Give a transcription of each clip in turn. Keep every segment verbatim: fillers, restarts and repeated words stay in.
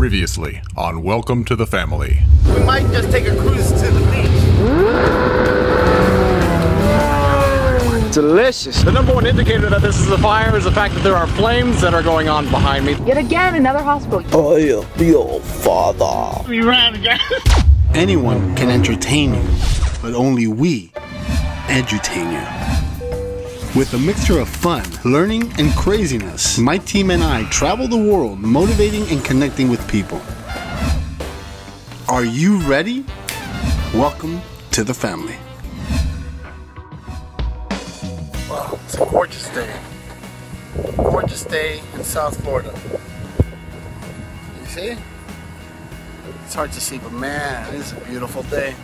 Previously on Welcome to the Family. We might just take a cruise to the beach. Delicious. The number one indicator that this is a fire is the fact that there are flames that are going on behind me. Yet again, another hospital. I am your father. We ran again. Anyone can entertain you, but only we edutain you. With a mixture of fun, learning, and craziness, my team and I travel the world motivating and connecting with people. Are you ready? Welcome to the family. Wow, it's a gorgeous day. Gorgeous day in South Florida. You see? It's hard to see, but man, it's a beautiful day.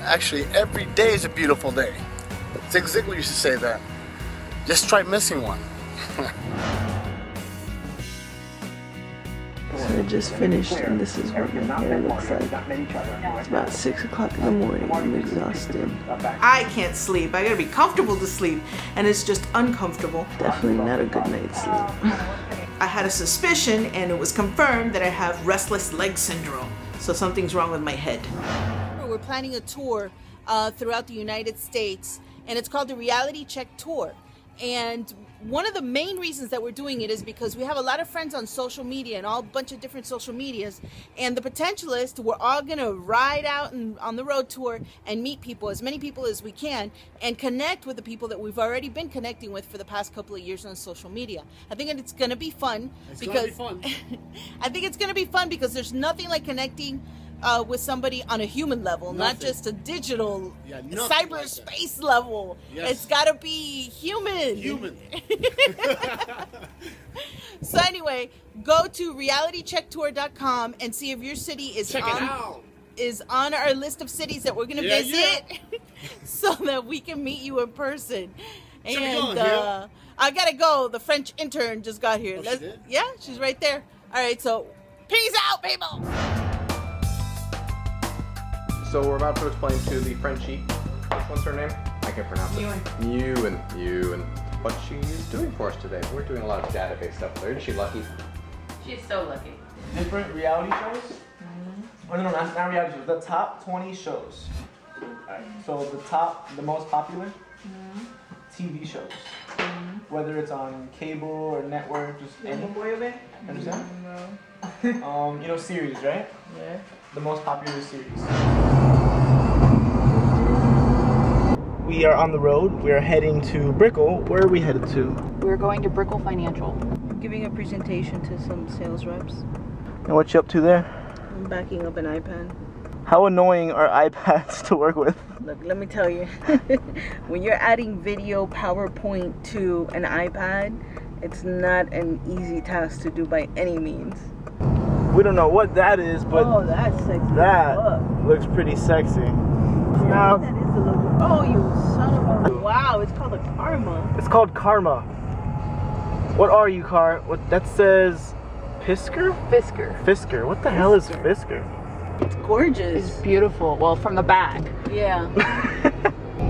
Actually, every day is a beautiful day. Zig Ziglar used to say that. Just try missing one. So I just finished, and this is what my hair looks like. It's about six o'clock in the morning. I'm exhausted. I can't sleep. I gotta be comfortable to sleep, and it's just uncomfortable. Definitely not a good night's sleep. I had a suspicion, and it was confirmed that I have restless leg syndrome. So something's wrong with my head. We're planning a tour uh, throughout the United States. And it's called the Reality Check Tour. And one of the main reasons that we're doing it is because we have a lot of friends on social media and all bunch of different social medias. And the potential is to, we're all gonna ride out and on the road tour and meet people, as many people as we can, and connect with the people that we've already been connecting with for the past couple of years on social media. I think it's gonna be fun. It's because gonna be fun. I think it's gonna be fun because there's nothing like connecting Uh, with somebody on a human level, nothing. Not just a digital, yeah, cyberspace like level. Yes. It's got to be human. Human. So anyway, go to reality check tour dot com and see if your city is Check on, it out. is on our list of cities that we're going to yeah, visit, yeah. So that we can meet you in person. Should and uh, I gotta go. The French intern just got here. Oh, she did? Yeah, she's right there. All right, so peace out, people. So we're about to explain to the Frenchie, what's her name? I can't pronounce it. Mewen. Mewen. What she is doing for us today. We're doing a lot of database stuff with her. Isn't she lucky? She's so lucky. Different reality shows? Mm-hmm. Oh, no, no, not, not reality shows. The top twenty shows. All right. So the top, the most popular mm-hmm. T V shows. Mm-hmm. Whether it's on cable or network, just any. Mm-hmm. Understand? No. Um, you know series, right? Yeah. The most popular series. We are on the road. We are heading to Brickell. Where are we headed to? We're going to Brickell Financial. I'm giving a presentation to some sales reps. And what you up to there? I'm backing up an iPad. How annoying are iPads to work with? Look, let me tell you. When you're adding video PowerPoint to an iPad, it's not an easy task to do by any means. We don't know what that is, but oh, that's sexy. That Look. looks pretty sexy. Now, that is a little, oh, you son of a... Wow, it's called a karma. It's called karma. What are you, car? What that says, Fisker? Fisker. Fisker. What the Fisker. hell is Fisker? It's gorgeous. It's beautiful. Well, from the back. Yeah.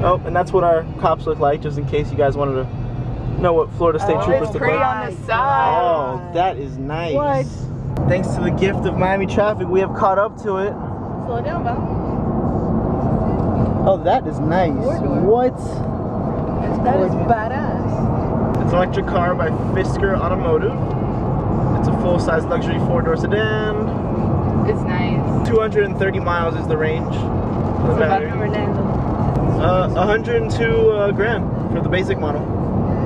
Oh, and that's what our cops look like, just in case you guys wanted to know what Florida State oh, Troopers look like. Pretty on the side. Oh, that is nice. What? Thanks to the gift of Miami traffic, we have caught up to it. Slow down, bro. Oh, that is nice. What? That is badass. It's an electric car by Fisker Automotive. It's a full-size luxury four-door sedan. It's nice. two hundred thirty miles is the range. What's the battery? Uh, one hundred two uh, grand for the basic model.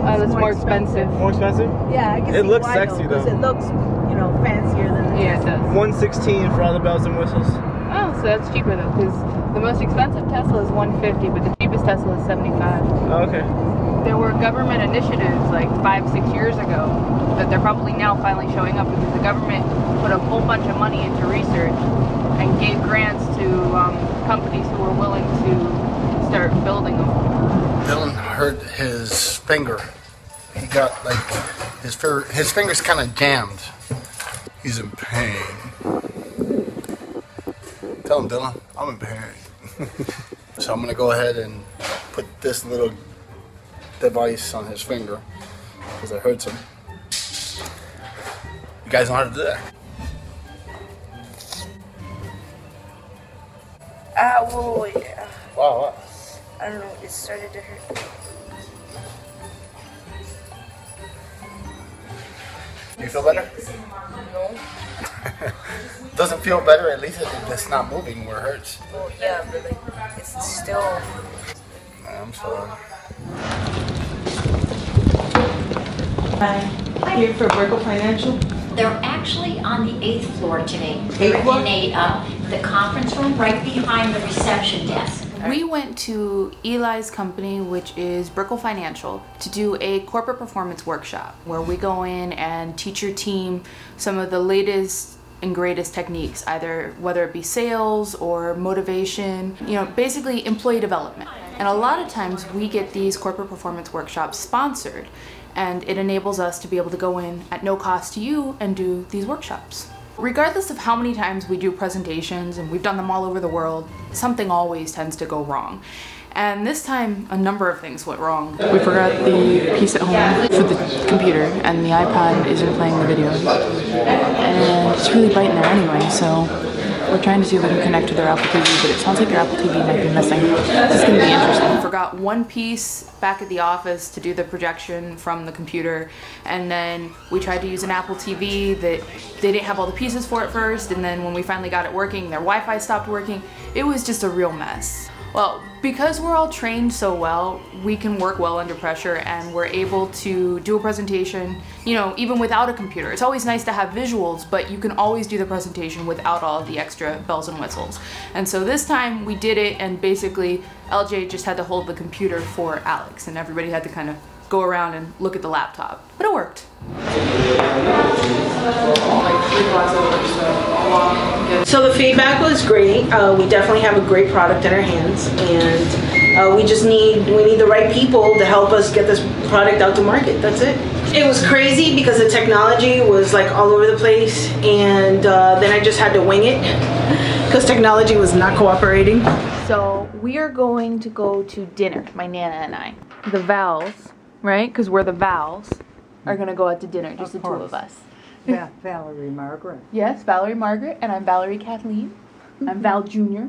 Oh, that's more expensive. More expensive? Yeah, I can see why. It looks sexy though. It looks, you know, fancier than it yeah, it does. one sixteen for all the bells and whistles. Oh, so that's cheaper though, because the most expensive Tesla is one fifty, but the cheapest Tesla is seventy-five. Oh, okay. There were government initiatives like five, six years ago that they're probably now finally showing up because the government put a whole bunch of money into research and gave grants to um, companies who were willing to start building them. Dylan hurt his finger. He got like his finger, his finger's kind of jammed. He's in pain. Tell him, Dylan, I'm in pain. So I'm gonna go ahead and put this little device on his finger because it hurts him. You guys know how to do that. Ah, whoa, wait. Uh, wow, wow. I don't know, it started to hurt. Do you feel better? No. Doesn't feel better, at least it's not moving where it hurts. Well, yeah, but like, it's still... I'm sorry. Hi. Hi. Here for Brickell Financial. They're actually on the eighth floor today. Eighth floor? In a, uh, the conference room right behind the reception desk. We went to Eli's company, which is Brickell Financial, to do a corporate performance workshop where we go in and teach your team some of the latest and greatest techniques, either whether it be sales or motivation, you know, basically employee development. And a lot of times we get these corporate performance workshops sponsored, and it enables us to be able to go in at no cost to you and do these workshops. Regardless of how many times we do presentations, and we've done them all over the world, something always tends to go wrong. And this time, a number of things went wrong. We forgot the piece at home for the computer, and the iPod isn't playing the video. And it's really bright in there anyway, so we're trying to see if we can connect to their Apple T V, but it sounds like their Apple T V might be missing. This is going to be interesting. We forgot one piece back at the office to do the projection from the computer, and then we tried to use an Apple T V that they didn't have all the pieces for at first, and then when we finally got it working, their Wi-Fi stopped working. It was just a real mess. Well, because we're all trained so well, we can work well under pressure, and we're able to do a presentation, you know, even without a computer. It's always nice to have visuals, but you can always do the presentation without all the extra bells and whistles. And so this time we did it, and basically L J just had to hold the computer for Alex, and everybody had to kind of go around and look at the laptop. But it worked. So the feedback was great. Uh, we definitely have a great product in our hands, and uh, we just need we need the right people to help us get this product out to market. That's it. It was crazy because the technology was like all over the place, and uh, then I just had to wing it because technology was not cooperating. So we are going to go to dinner, my Nana and I. The Vals, right? Because we're the Vals. Are going to go out to dinner, just the two of us. Yeah, Valerie Margaret. Yes, Valerie Margaret, and I'm Valerie Kathleen. I'm Val Junior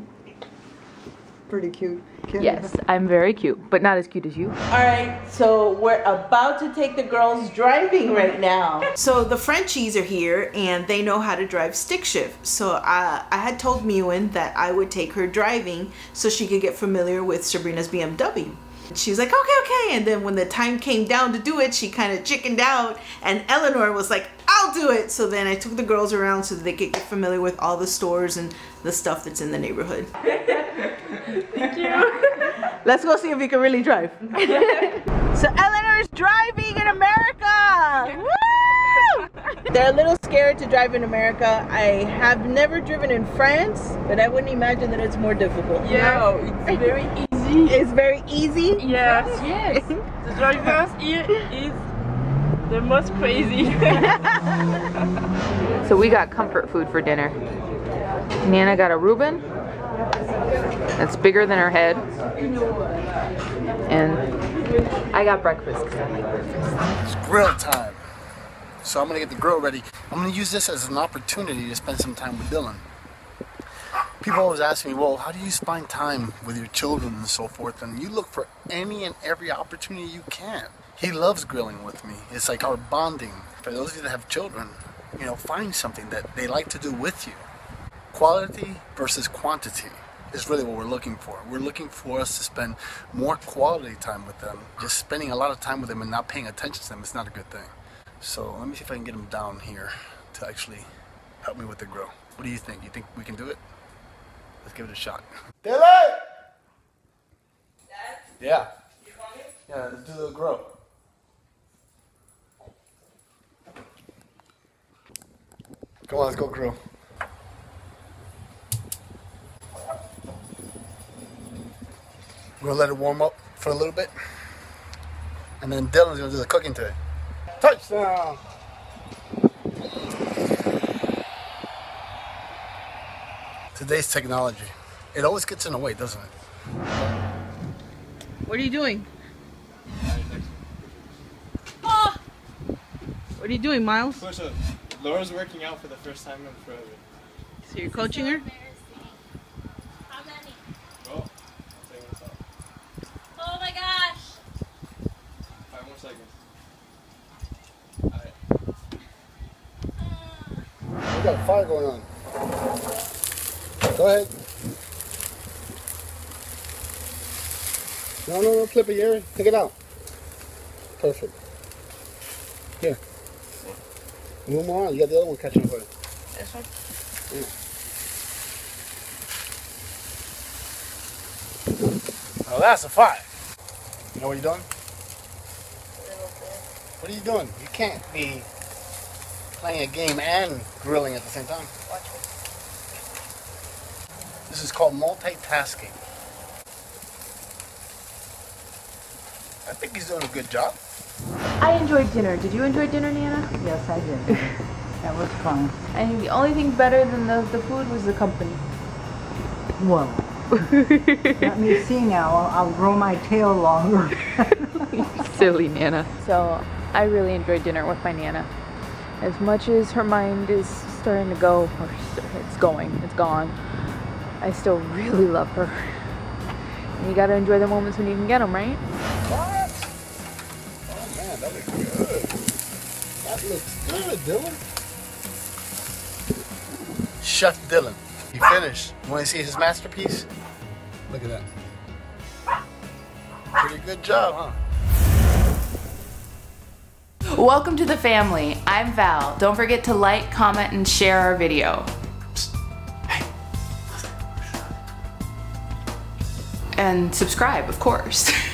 Pretty cute. Kid. Yes, I'm very cute, but not as cute as you. All right, so we're about to take the girls driving right now. So the Frenchies are here, and they know how to drive stick shift. So I, I had told Mewen that I would take her driving so she could get familiar with Sabrina's B M W. She was like, okay, okay. And then when the time came down to do it, she kind of chickened out. And Eleanor was like, I'll do it. So then I took the girls around so that they could get familiar with all the stores and the stuff that's in the neighborhood. Thank you. Let's go see if we can really drive. So Eleanor's driving in America. Woo! They're a little scared to drive in America. I have never driven in France, but I wouldn't imagine that it's more difficult. Yeah, no, it's very easy. It's very easy. Yes. Yes. The drivers here is the most crazy. So we got comfort food for dinner. Nana got a Reuben that's bigger than her head, and I got breakfast because I like breakfast. It's grill time. So I'm gonna get the grill ready. I'm gonna use this as an opportunity to spend some time with Dylan. People always ask me, well, how do you find time with your children and so forth? And you look for any and every opportunity you can. He loves grilling with me. It's like our bonding. For those of you that have children, you know, find something that they like to do with you. Quality versus quantity is really what we're looking for. We're looking for us to spend more quality time with them. Just spending a lot of time with them and not paying attention to them is not a good thing. So let me see if I can get him down here to actually help me with the grill. What do you think? You think we can do it? Let's give it a shot. Dylan! Dad? Yeah. You want it? Yeah, let's do the grill. Come on, let's go grill. We're gonna let it warm up for a little bit. And then Dylan's gonna do the cooking today. Touchdown! Today's technology. It always gets in the way, doesn't it? What are you doing? Oh! What are you doing, Miles? Push up. Laura's working out for the first time in forever. So you're coaching her? How many? seconds. All right. We got a fire going on. Go ahead. No, no, no, flip it, Yuri. Take it out. Perfect. Here. Move more on. You got the other one catching for you. This one? Yeah. Oh, that's a fire. You know what you're doing? What are you doing? You can't be playing a game and grilling at the same time. Watch it. This is called multitasking. I think he's doing a good job. I enjoyed dinner. Did you enjoy dinner, Nana? Yes, I did. That was fun. I think the only thing better than the, the food was the company. Whoa. Let me see now. I'll, I'll grow my tail longer. Silly Nana. So I really enjoyed dinner with my Nana. As much as her mind is starting to go, or it's going, it's gone, I still really love her. And you gotta enjoy the moments when you can get them, right? What? Oh man, that looks good. That looks good, Dylan. Chef Dylan. He finished. You wanna see his masterpiece? Look at that. Pretty good job, huh? Welcome to the family. I'm Val. Don't forget to like, comment, and share our video. And subscribe, of course.